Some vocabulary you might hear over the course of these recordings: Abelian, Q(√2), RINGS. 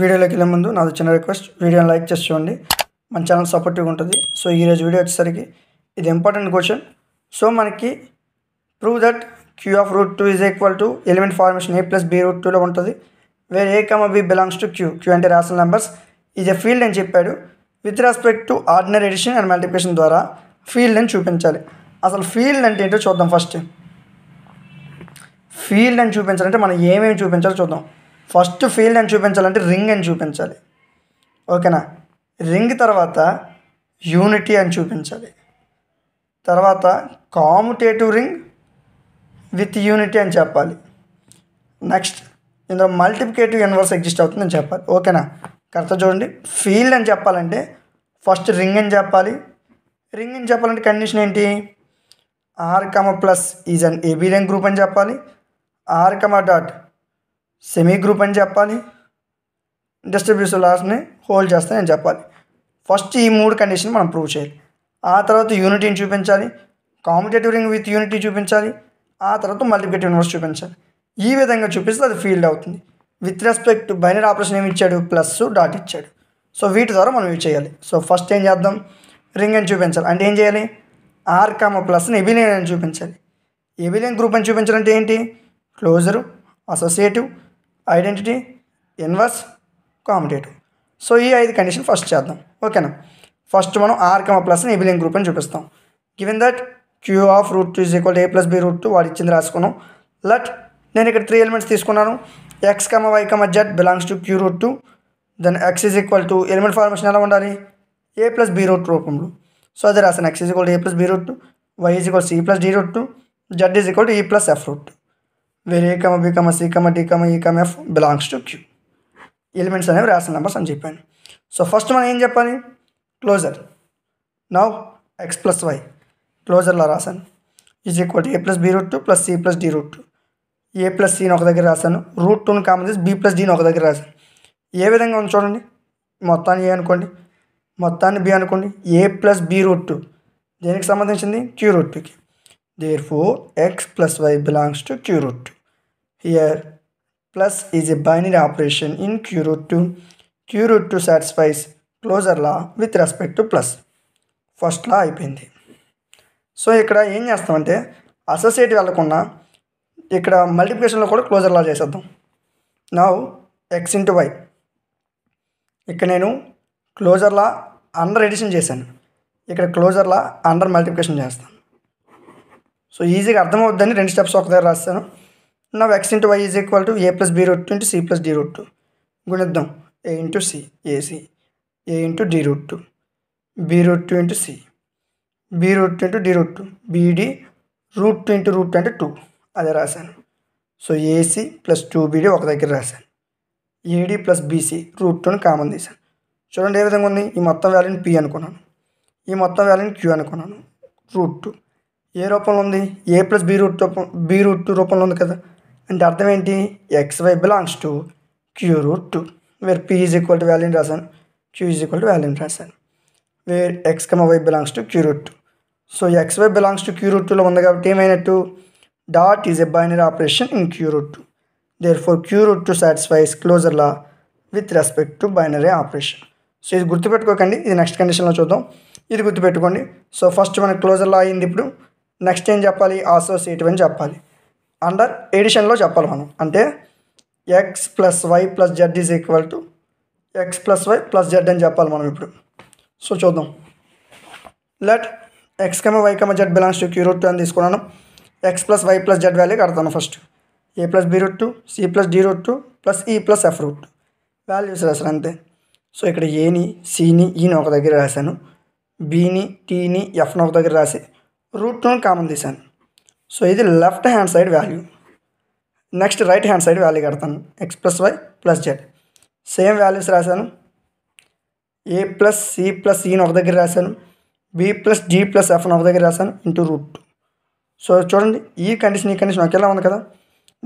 వీడియోలోకి వెళ్ళే ముందు నాది చిన్న రిక్వెస్ట్, వీడియోని లైక్ చేసి చూడండి, మన ఛానల్ సపోర్టివ్గా ఉంటుంది. సో ఈరోజు వీడియో వచ్చేసరికి ఇది ఇంపార్టెంట్ క్వశ్చన్. సో మనకి prove that Q of root two is equal to element formation A plus B root టూలో ఉంటుంది, where A comma B belongs to Q, Q అంటే rational numbers, is a field అని చెప్పాడు. With respect to ordinary addition and multiplication ద్వారా field అని చూపించాలి. అసలు field అంటే ఏంటో చూద్దాం. ఫస్ట్ ఫీల్డ్ అని చూపించాలంటే మనం ఏమేమి చూపించాలో చూద్దాం. ఫస్ట్ ఫీల్డ్ అని చూపించాలంటే రింగ్ అని చూపించాలి, ఓకేనా. రింగ్ తర్వాత యూనిటీ అని చూపించాలి, తర్వాత కాముటేటివ్ రింగ్ విత్ యూనిటీ అని చెప్పాలి. నెక్స్ట్ ఇందులో మల్టిప్లికేటివ్ ఇన్వర్స్ ఎగ్జిస్ట్ అవుతుందని చెప్పాలి, ఓకేనా. కరెక్ట్గా చూడండి, ఫీల్డ్ అని చెప్పాలంటే ఫస్ట్ రింగ్ అని చెప్పాలి. రింగ్ అని చెప్పాలంటే కండిషన్ ఏంటి, R comma plus is an AB ring group అని చెప్పాలి. R comma dot semi group అని చెప్పాలి. డిస్ట్రిబ్యూషన్ లాస్ని హోల్డ్ చేస్తానని చెప్పాలి. ఫస్ట్ ఈ మూడు కండిషన్ మనం ప్రూవ్ చేయాలి. ఆ తర్వాత యూనిటీని చూపించాలి, కాంపిటేటివ్ రింగ్ విత్ యూనిటీ చూపించాలి, ఆ తర్వాత మల్టిప్లికేటివ్ ఇన్వర్స్ చూపించాలి. ఈ విధంగా చూపిస్తే అది ఫీల్డ్ అవుతుంది. With respect to binary operation ఏమి ఇచ్చాడు, ప్లస్ డాట్ ఇచ్చాడు. సో వీటి ద్వారా మనం ఇవి చేయాలి. సో ఫస్ట్ ఏం చేద్దాం, రింగ్ అని చూపించాలి. అంటే ఏం చేయాలి, ఆర్ కామ ప్లస్ని ఎబిలియన్ అని చూపించాలి. ఎబిలియన్ గ్రూప్ అని చూపించాలంటే ఏంటి, closure, associative, identity, inverse, commutative. So ఈ 5 కండిషన్ ఫస్ట్ చేద్దాం, ఓకేనా. ఫస్ట్ మనం ఆర్ కమ ప్లస్ని ఎబిలియన్ గ్రూప్ అని చూపిస్తాం. Given that Q of root two is equal A plus B root two, వాడు ఇచ్చింది రాసుకున్నాం. లట్ నేను ఇక్కడ 3 ఎలిమెంట్స్ తీసుకున్నాను. X comma why comma Z belongs to Q root two, then X is equal to element formation ఎలా ఉండాలి, ఏ plus B route రూపంలో. So అది రాసాను, X is equal A plus B root two, why is equal C plus D root two, Z is equal to ఈ plus F root two, where A comma B comma C comma D comma ఈ comma F belongs to Q. Elements అనేవి rational numbers అని చెప్పాను. So first మనం ఏం చెప్పాలి, closure. Now X plus why క్లోజర్లో రాశాను, is equal to A plus B root two plus C plus D root two. A plus సిని ఒక దగ్గర రాశాను, రూట్ టూని కామన్ చేసి బి ప్లస్ డీని ఒక దగ్గర రాశాను. ఏ విధంగా ఉంది చూడండి, మొత్తాన్ని ఏ అనుకోండి, మొత్తాన్ని బి అనుకోండి. ఏ ప్లస్ బి రూట్ టూ దేనికి సంబంధించింది, క్యూ రూట్ టూకి. Therefore X plus why belongs to Q root two. Here plus is a binary operation in Q root two. Q root two satisfies closure law with respect to plus. First law అయిపోయింది. So ఇక్కడ ఏం చేస్తామంటే associative వెళ్ళకుండా ఇక్కడ మల్టిప్లికేషన్లో కూడా closure లా చేసేద్దాం. Now X into why, ఇక్కడ నేను క్లోజర్లా అండర్ ఎడిషన్ చేశాను, ఇక్కడ క్లోజర్లా అండర్ మల్టిప్లికేషన్ చేస్తాను. సో ఈజీగా అర్థమవుద్దని 2 స్టెప్స్ ఒక దగ్గర రాస్తాను. నా X into why is equal to A plus B root two into C plus D root two. గుణిద్దాం, ఏ ఇంటూ సి ఏసి, ఏ into D root two B root two into C, B root two into D root two బీడి, root two into root two అంటే 2 అదే రాశాను. So AC plus 2 beedi ఒక దగ్గర రాశాను. AD plus BC root టూని common తీశాను. చూడండి ఏ విధంగా ఉంది, ఈ మొత్తం వాల్యూని పి అనుకున్నాను, ఈ మొత్తం వాల్యూని క్యూ అనుకున్నాను. రూట్ టూ ఏ రూపంలో ఉంది, ఏ ప్లస్ బి రూట్ రూపం బి రూట్ టూ రూపంలో ఉంది కదా. అంటే అర్థం ఏంటి, X why belongs to Q root two. Where P is equal to వాల్యూని రాశాను, క్యూ ఈజ్ ఈక్వల్ టు వాల్యూని రాశాను. Where X comma why belongs to Q root two. So X why belongs to Q root టూలో ఉంది కాబట్టి ఏమైనట్టు dot is a binary operation in Q root two. Therefore Q root two satisfies closure law with respect to binary operation. So ఇది గుర్తుపెట్టుకోకండి, ఇది next కండిషన్లో చూద్దాం, ఇది గుర్తుపెట్టుకోండి. సో ఫస్ట్ మనకు క్లోజర్ లా అయింది. ఇప్పుడు నెక్స్ట్ ఏం చెప్పాలి, అసోసియేటివ్ అని చెప్పాలి. అండర్ ఎడిషన్లో చెప్పాలి మనం, అంటే X plus why plus Z is equal to X plus why plus Z అని చెప్పాలి మనం ఇప్పుడు. సో చూద్దాం, let X comma why comma Z belongs to Q root two అని తీసుకున్నాను. X plus why plus Z value కడతాను. First ఏ plus B root two C plus D root two plus ఈ plus F root two values రాశాను, అంతే. So ఇక్కడ ఏని సిని ఈని ఒక దగ్గర రాశాను, బీని టీని ఎఫ్ని ఒక దగ్గర రాసి రూట్ను కామన్ తీశాను. సో ఇది left hand side value. Next right hand side value కడతాను, X plus why plus Z same values రాశాను. ఏ ప్లస్ సి ప్లస్ ఈని ఒక దగ్గర రాశాను, బి ప్లస్ డి ప్లస్ ఎఫ్ని ఒక దగ్గర రాశాను ఇంటూ రూట్ టూ. సో చూడండి ఈ కండిషన్ ఒకేలా ఉంది కదా.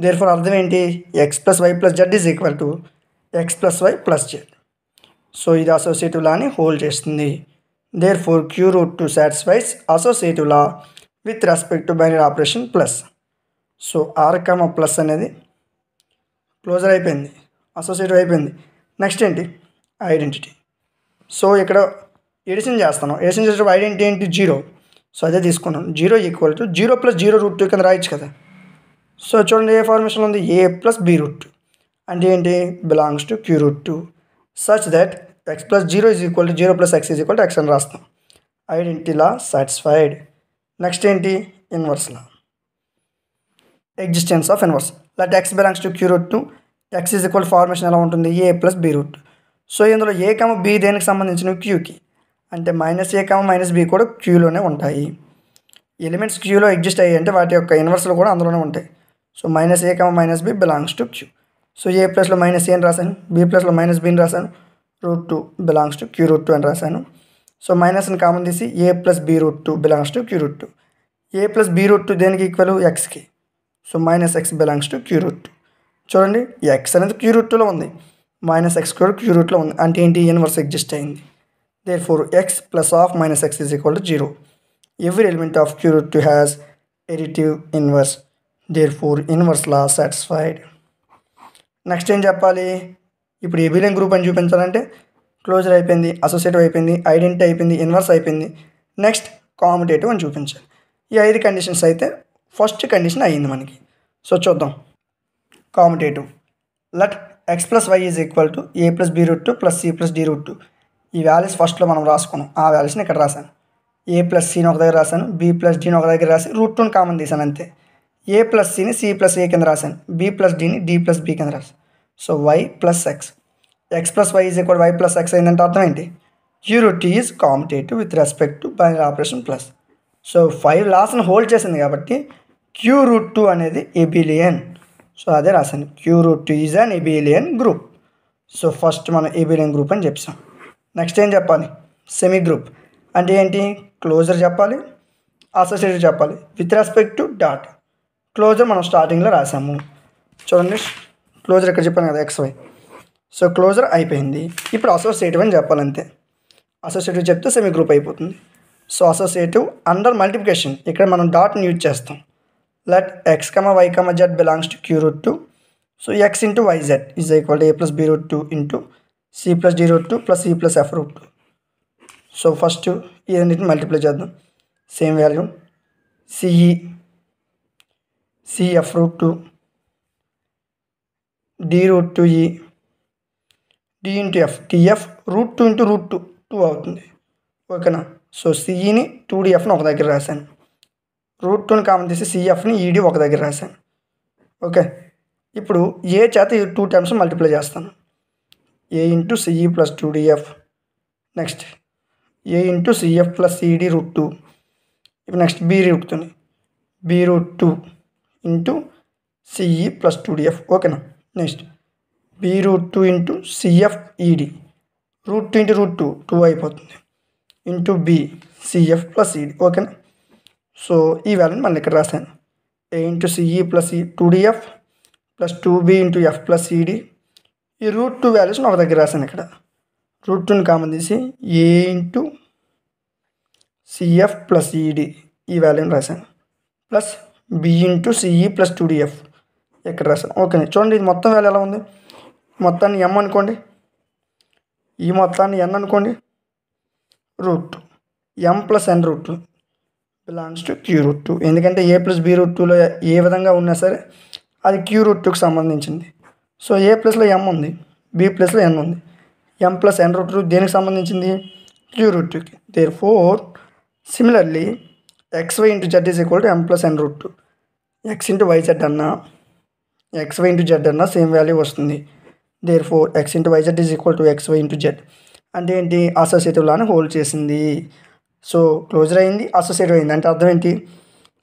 దేర్ ఫోర్ అర్థం ఏంటి, X plus why plus Z is equal to X plus why plus Z. So ఇది అసోసియేటివ్ లాని హోల్డ్ చేస్తుంది. Therefore Q root two satisfies associative law with respect to binary operation plus. So R comma plus అనేది closure అయిపోయింది, associative అయిపోయింది. Next ఏంటి identity. So ఇక్కడ addition చేస్తాను, addition చేసేటప్పుడు ఐడెంటిటీ ఏంటి జీరో, సో అదే తీసుకున్నాను. Zero equal to zero plus zero √2 కింద రాయొచ్చు కదా. సో చూడండి ఏ ఫార్మేషన్ ఉంది, ఏ ప్లస్ బి √2 అంటే ఏంటి belongs to Q √2 such that X plus zero is equal to zero plus X is equal to X అని రాస్తాం. Identity law satisfied. నెక్స్ట్ ఏంటి inverse law, existence of inverse. Let X belongs to Q √2 x is equal formation ఎలా ఉంటుంది A plus b √2. So ఇందులో A comma B దేనికి సంబంధించిన క్యూకి, అంటే మైనస్ ఏ కామ మైనస్ బి కూడా క్యూలోనే ఉంటాయి. ఎలిమెంట్స్ క్యూలో ఎగ్జిస్ట్ అయ్యాయి అంటే వాటి యొక్క ఇన్వర్స్లు కూడా అందులోనే ఉంటాయి. So minus A comma minus B belongs to Q. So ఏ ప్లస్లో మైనస్ ఏని రాశాను, బి ప్లస్లో మైనస్ బిని రాశాను, √2 బిలాంగ్స్ టు క్యూ √2 అని రాశాను. సో మైనస్ని కామన్ తీసి ఏ plus b √2 belongs to Q √2. A plus b √2 దేనికి ఈక్వల్ ఎక్స్కి. So minus X belongs to Q √2. చూడండి ఎక్స్ అనేది క్యూ √2లో ఉంది, మైనస్ ఎక్స్ కూడా క్యూ √2లో ఉంది, అంటే ఏంటి ఇన్వర్స్ ఎగ్జిస్ట్ అయింది. Therefore X plus of minus X is equal to zero. Every element of Q √2 has additive inverse. Therefore inverse law satisfied. Next ఏం చెప్పాలి, ఇప్పుడు ఏబీలైన్ గ్రూప్ అని చూపించాలంటే క్లోజర్ అయిపోయింది, అసోసియేటివ్ అయిపోయింది, ఐడెంటిటీ అయిపోయింది, ఇన్వర్స్ అయిపోయింది. నెక్స్ట్ కామిటేటివ్ అని చూపించాలి. ఈ 5 కండిషన్స్ అయితే ఫస్ట్ కండిషన్ అయ్యింది మనకి. సో చూద్దాం commutative. Let X plus why is equal to A plus b √2 plus C plus d √2. ఈ వాల్యూస్ ఫస్ట్లో మనం రాసుకున్నాం, ఆ వాల్యూస్ని ఇక్కడ రాశాను. ఏ ప్లస్ సిని ఒక దగ్గర రాశాను, బి ప్లస్ డిని ఒక దగ్గర రాసి √2ని కామన్ తీశాను అంతే. ఏ ప్లస్ సిని సి ప్లస్ ఏ కింద రాశాను, బి ప్లస్ డిని డి ప్లస్ బి కింద రాశాను. So why plus X, X plus why is equal why plus X అయిందంటే అర్థం ఏంటి q(√2) is commutative with respect to binary operation plus. So 5 లాస్ని హోల్డ్ చేసింది కాబట్టి q(√2) అనేది ఏబీలియన్. సో అదే రాశాను q(√2) is an abelian group. So first మనం ఏబీలియన్ గ్రూప్ అని చెప్తాం. నెక్స్ట్ ఏం చెప్పాలి, సెమీ గ్రూప్ అంటే ఏంటి, క్లోజర్ చెప్పాలి, అసోసియేటివ్ చెప్పాలి with respect to dot. Closure మనం స్టార్టింగ్లో రాసాము, చూడండి క్లోజర్ ఇక్కడ చెప్పాను కదా ఎక్స్వై. సో క్లోజర్ అయిపోయింది, ఇప్పుడు అసోసియేటివ్ అని చెప్పాలంతే. అసోసియేటివ్ చెప్తే సెమీ గ్రూప్ అయిపోతుంది. సో అసోసియేటివ్ అండర్ మల్టిప్లికేషన్ ఇక్కడ మనం డాట్ని యూజ్ చేస్తాం. Let X comma why comma Z belongs to q(√2). So X into why Z is equal to A plus b √2 into C plus d √2 plus C plus F √2. So first ఈ రెండింటిని multiply చేద్దాం, same value CE c f √2 d √2ఈ d into F t f √2 into √2 2 అవుతుంది ఓకేనా. So సిఈని 2డిఎఫ్ని ఒక దగ్గర రాశాను, √2ని కామన్ తీసి సిఎఫ్ని ఈడి ఒక దగ్గర రాశాను ఓకే. ఇప్పుడు ఏ చేత ఈ 2 టైమ్స్ మల్టిప్లై చేస్తాను, ఏ ఇంటూ సిఈ ప్లస్ 2డిఎఫ్ నెక్స్ట్ ఏ ఇంటూ సిఎఫ్ ప్లస్ సిఈడి √2. ఇప్పుడు నెక్స్ట్ బి √2ని బి √2 ఇంటూ సిఈ ప్లస్ 2డిఎఫ్ ఓకేనా. నెక్స్ట్ బి √2 ఇంటూ సిఎఫ్ ఈడి √2 ఇంటూ √2 2 అయిపోతుంది into B CF plus ED ఓకేనా. సో ఈ వాల్యూని మనం ఇక్కడ రాశాను, ఏ ఇంటూ సిఈ ప్లస్ 2డిఎఫ్ ప్లస్ 2బి into F plus e d. E √2 వాల్యూస్ని ఒక దగ్గర రాశాను, ఇక్కడ √2ని కామన్ తీసి ఏ ఇంటూ సిఎఫ్ ప్లస్ ఈడి ఈ వాల్యూని రాశాను, plus B into CE plus 2డిఎఫ్ ఇక్కడ రాశాను ఓకేనా. చూడండి ఇది మొత్తం వాల్యూ ఎలా ఉంది, మొత్తాన్ని m అనుకోండి, ఈ మొత్తాన్ని n అనుకోండి, √2 m plus n √2 belongs to q(√2). ఎందుకంటే ఏ ప్లస్ బి √2లో ఏ విధంగా ఉన్నా సరే అది q(√2)కి సంబంధించింది. సో ఏ ప్లస్లో m ఉంది, బి ప్లస్లో n ఉంది, m ప్లస్ n √2 దేనికి సంబంధించింది q(√2)కి. Therefore similarly xy into z is equal to m plus n √2. x into why Z అన్నా xy ఇంటూ z అన్నా సేమ్ వాల్యూ వస్తుంది. Therefore X into why Z is equal to x y into Z అంటే ఏంటి associative లానే hold చేసింది. So closure అయింది, associative అయింది అంటే అర్థం ఏంటి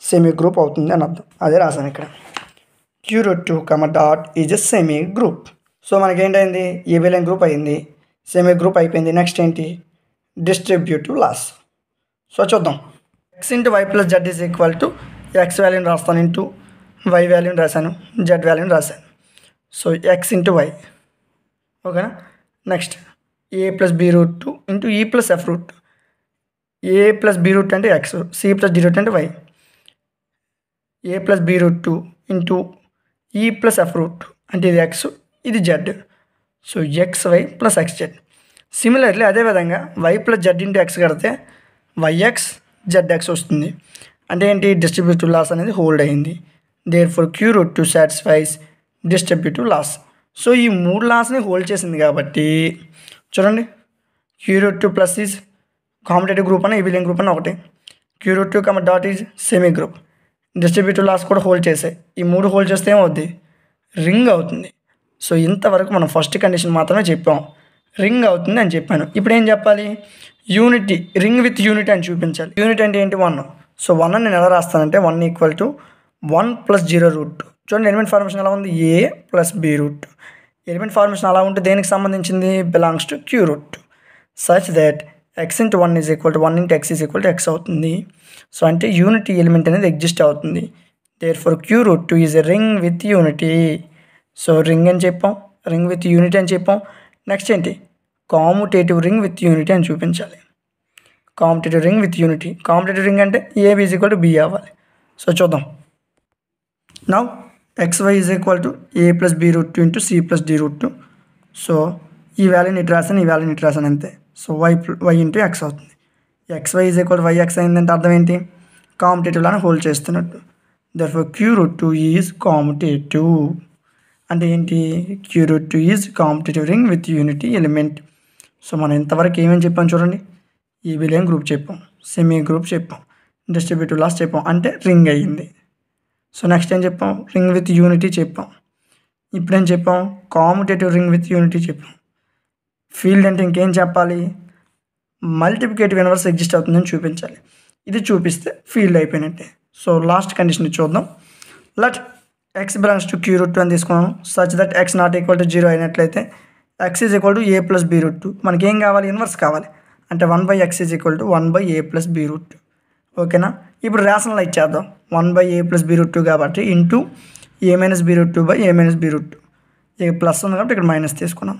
సెమీ గ్రూప్ అవుతుంది అని అర్థం, అదే రాశాను ఇక్కడ q(√2) dot is a semi group. So మనకేంటైంది ఏబీలైన్ గ్రూప్ అయింది, సెమీ గ్రూప్ అయిపోయింది. నెక్స్ట్ ఏంటి డిస్ట్రిబ్యూటివ్ లాస్. సో చూద్దాం X into why plus Z is equal to X వాల్యూని రాస్తాను ఇంటూ వై వాల్యూని రాశాను, జెడ్ వాల్యూని రాశాను. సో ఎక్స్ ఇంటూ వై ఓకేనా. నెక్స్ట్ ఏ ప్లస్ బి √2 ఇంటూ ఈ plus F √2. A plus b √2 అంటే ఎక్స్, సి ప్లస్ డి √2 అంటే why. A plus b √2 into ఈ ప్లస్ ఎఫ్ √2 అంటే ఇది ఎక్స్, ఇది Z. So xy plus xz. Similarly अदे विधा y plus z into x करते yx zx वस्तुंदी अंटे एंटी डिस्ट्रिब्यूटिव लॉस अनेदी होल्ड अय्यिंदी therefore q root 2 satisfies distributive loss. So ई मूड लॉस ने होल्ड चेसिंदी काबट्टी चूडंडी q root 2 plus is commutative group अना इविलिंग ग्रूप अना ओकटे q root 2 comma dot is semi group distributive laws कूडा होल्ड चेसाई मूड होल्ड चेस्ते एमवुद्दी रिंग अवुतुंदी. सो इंतवరకు మనం ఫస్ట్ కండిషన్ మాత్రమే చెప్పాం రింగ్ అవుతుంది అని చెప్పాను. ఇప్పుడు ఏం చెప్పాలి యూనిటీ రింగ్ విత్ యూనిట్ అని చూపించాలి. యూనిట్ అంటే ఏంటి 1. సో 1 ని నేను ఎలా రాస్తానంటే 1 ఈక్వల్ టు 1 + 0 రూట్. చూడండి ఎలిమెంట్ ఫార్మేషన్ ఎలా ఉంది a + b root. Element formation అలా ఉంటే దేనికి సంబంధించింది belongs to q root such that x into 1 is equal to 1 into x is equal to x అవుతుంది. సో అంటే యూనిటీ ఎలిమెంట్ అనేది ఎగ్జిస్ట్ అవుతుంది. therefore q root 2 is a ring with unity. So ring అని చెప్పాం ring with unit అని చెప్పాం. Next ఏంటి కామ్యుటేటివ్ ring with unity అని చూపించాలి. Commutative ring with unity commutative ring అంటే a b = b అవ్వాలి. సో చూద్దాం now xy = a + b √2 * c + d √2. So ఈ వాల్యూని ఇట్రాసన్ ఈ వాల్యూని ఇట్రాసన్ అంతే. సో y * x అవుతుంది. xy = yx అయిందంటే అర్థం ఏంటి కామ్యుటేటివ్ లాని హోల్డ్ చేస్తున్నట్టు. దెర్ఫోర్ q √2 ఈజ్ కామ్యుటేటివ్ అంటే ఏంటి q root 2 is commutative ring with unity element. So మనం ఇంతవరకు ఏమేమి చెప్పాం చూడండి ఈవిలియన్ గ్రూప్ చెప్పాం సెమీ గ్రూప్ చెప్పాం డిస్ట్రిబ్యూటివ్ లాస్ చెప్పాం అంటే రింగ్ అయ్యింది. సో నెక్స్ట్ ఏం చెప్పాం రింగ్ విత్ యూనిటీ చెప్పాం. ఇప్పుడేం చెప్పాం కాంపిటేటివ్ రింగ్ విత్ యూనిటీ చెప్పాం. ఫీల్డ్ అంటే ఇంకేం చెప్పాలి మల్టిప్లికేటివ్ ఇన్వర్స్ ఎగ్జిస్ట్ అవుతుందని చూపించాలి. ఇది చూపిస్తే ఫీల్డ్ అయిపోయినట్టే. సో లాస్ట్ కండిషన్ చూద్దాం let x belongs to q root 2 అని తీసుకున్నాను such that x not equal to 0 అయినట్లయితే x is equal to a plus b root 2. మనకి ఏం కావాలి ఇన్వర్స్ కావాలి అంటే 1 by x is equal to 1 by a plus b root 2. ఓకేనా ఇప్పుడు రేషనలైజ్ చేద్దాం 1 by a plus b root 2 కాబట్టి into a minus b root 2 by a minus b root 2 ఇక ప్లస్ ఉంది కాబట్టి ఇక్కడ మైనస్ తీసుకున్నాం.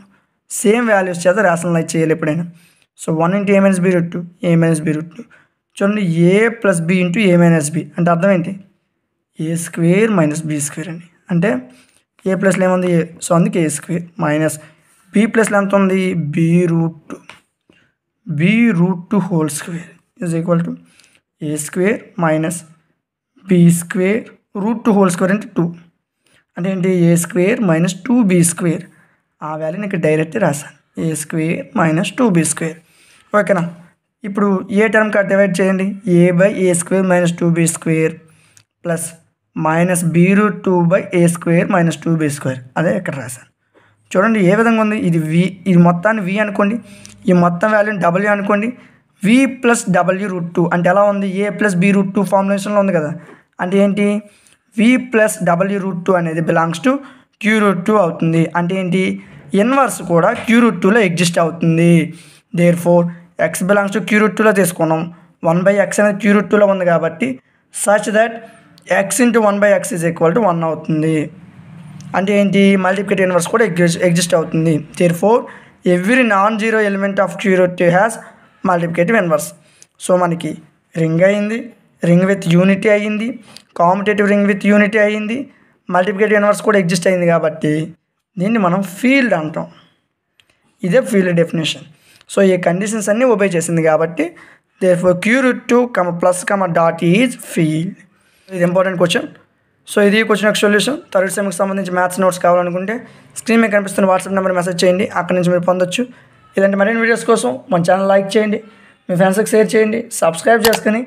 సేమ్ వాల్యూస్ చేత రేషనలైజ్ చేయాలి ఎప్పుడైనా. So 1 into a minus b root 2 a minus b root 2 చూడండి a plus b into a minus b అంటే అర్థం ఏంటి ए स्क्वेर माइनस बी स्क्वेर अंटे ए प्लस लेमोंदी ए सो अंदुके ए स्क्वेर माइनस बी प्लस लेंत उंदी B root two whole square is equal to A square minus B square root two whole square अंटे 2 अंटे एंटी ए स्क्वेर माइनस 2b स्क्वेर आ वाल्यूनी इक्कड डायरेक्ट राशानु ए स्क्वेर माइनस 2b स्क्वेर. ओकेना इप्पुडु ए टर्म का डिवाइड चेयंडी ए by A square minus 2b square plus minus B root two by A square minus two B square अदे इक्कड़ राशानु चूडंडी ए विधंगा उंदी इदी v इदी मोत्तान्नि v अनुकोंडी ई मोत्तं वाल्यूनि w अनुकोंडी v plus w root two अंटे एला उंदी a plus b root two formulation लो उंदी कदा अंटे एंटी v plus w root two अनेदी belongs to q root two अवुतुंदी अंटे एंटी इन्वर्स कूडा q रूट टू लो एग्जिस्ट अवुतुंदी. Therefore x belongs to q root two लो तीसुकुन्नाम 1 / x अनेदी q रूट टू लो उंदी काबट्टी such that x into 1 by x is equal to 1 అవుతుంది. అంటే ఏంటి మల్టిప్లికేటివ్ ఇన్వర్స్ కూడా ఎగ్జిస్ట్ అవుతుంది. therefore every non zero element of q root 2 has multiplicative inverse. So మనకి రింగ్ అయింది రింగ్ విత్ యూనిటీ అయ్యింది కామ్యుటేటివ్ రింగ్ విత్ యూనిటీ అయ్యింది multiplicative inverse కూడా ఎగ్జిస్ట్ అయింది కాబట్టి దీన్ని మనం ఫీల్డ్ అంటాం. ఇదే ఫీల్డ్ డెఫినేషన్. సో ఈ కండిషన్స్ అన్నీ ఒబే చేసింది కాబట్టి therefore q root 2 comma plus comma dot is field. ఇది ఇంపార్టెంట్ క్వశ్చన్. సో ఇది క్వశ్చన్ యొక్క సొల్యూషన్. థర్డ్ సెమ్కి సంబంధించి మ్యాథ్స్ నోట్స్ కావాలనుకుంటే స్క్రీన్ మీద కనిపిస్తున్న వాట్సాప్ నెంబర్ మెసేజ్ చేయండి. అక్కడి నుంచి మీరు పొందొచ్చు. ఇలాంటి మరిన్ని వీడియోస్ కోసం మన ఛానల్ లైక్ చేయండి మీ ఫ్రెండ్స్కి షేర్ చేయండి సబ్స్క్రైబ్ చేసుకుని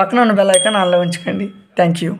పక్కన ఉన్న బెల్ ఐకాన్ ఆన్లో ఉంచుకోండి. Thank you.